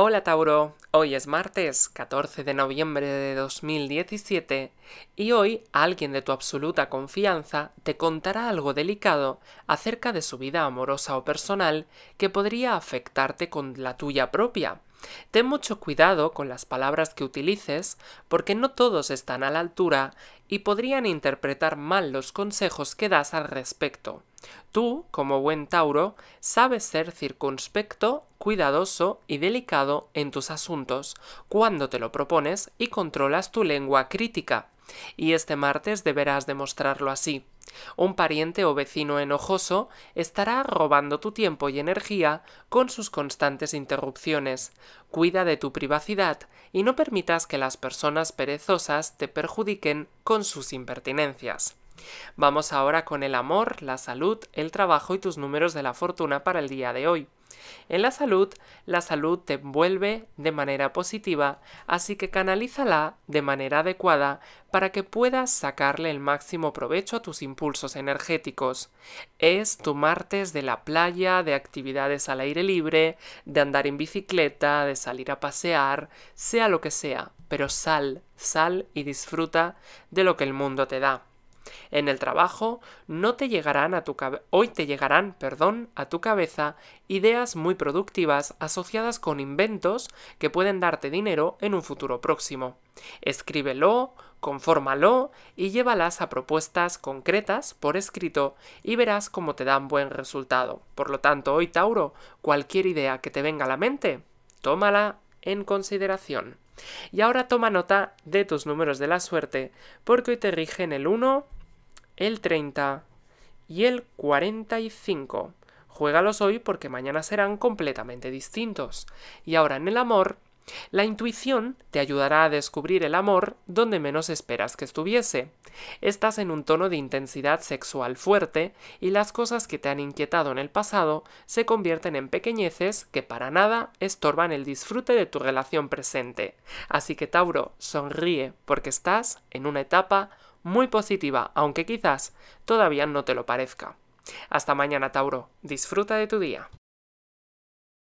Hola Tauro, hoy es martes 14 de noviembre de 2017 y hoy alguien de tu absoluta confianza te contará algo delicado acerca de su vida amorosa o personal que podría afectarte con la tuya propia. Ten mucho cuidado con las palabras que utilices porque no todos están a la altura y podrían interpretar mal los consejos que das al respecto. Tú, como buen Tauro, sabes ser circunspecto, cuidadoso y delicado en tus asuntos, cuando te lo propones y controlas tu lengua crítica. Y este martes deberás demostrarlo así. Un pariente o vecino enojoso estará robando tu tiempo y energía con sus constantes interrupciones. Cuida de tu privacidad y no permitas que las personas perezosas te perjudiquen con sus impertinencias. Vamos ahora con el amor, la salud, el trabajo y tus números de la fortuna para el día de hoy. En la salud te envuelve de manera positiva, así que canalízala de manera adecuada para que puedas sacarle el máximo provecho a tus impulsos energéticos. Es tu martes de la playa, de actividades al aire libre, de andar en bicicleta, de salir a pasear, sea lo que sea, pero sal y disfruta de lo que el mundo te da. En el trabajo, hoy te llegarán a tu cabeza ideas muy productivas asociadas con inventos que pueden darte dinero en un futuro próximo. Escríbelo, confórmalo y llévalas a propuestas concretas por escrito y verás cómo te dan buen resultado. Por lo tanto, hoy Tauro, cualquier idea que te venga a la mente, tómala en consideración. Y ahora toma nota de tus números de la suerte, porque hoy te rigen el 1, el 30 y el 45. Juégalos hoy porque mañana serán completamente distintos. Y ahora en el amor, la intuición te ayudará a descubrir el amor donde menos esperas que estuviese. Estás en un tono de intensidad sexual fuerte y las cosas que te han inquietado en el pasado se convierten en pequeñeces que para nada estorban el disfrute de tu relación presente. Así que Tauro, sonríe porque estás en una etapa muy positiva, aunque quizás todavía no te lo parezca. Hasta mañana, Tauro. Disfruta de tu día.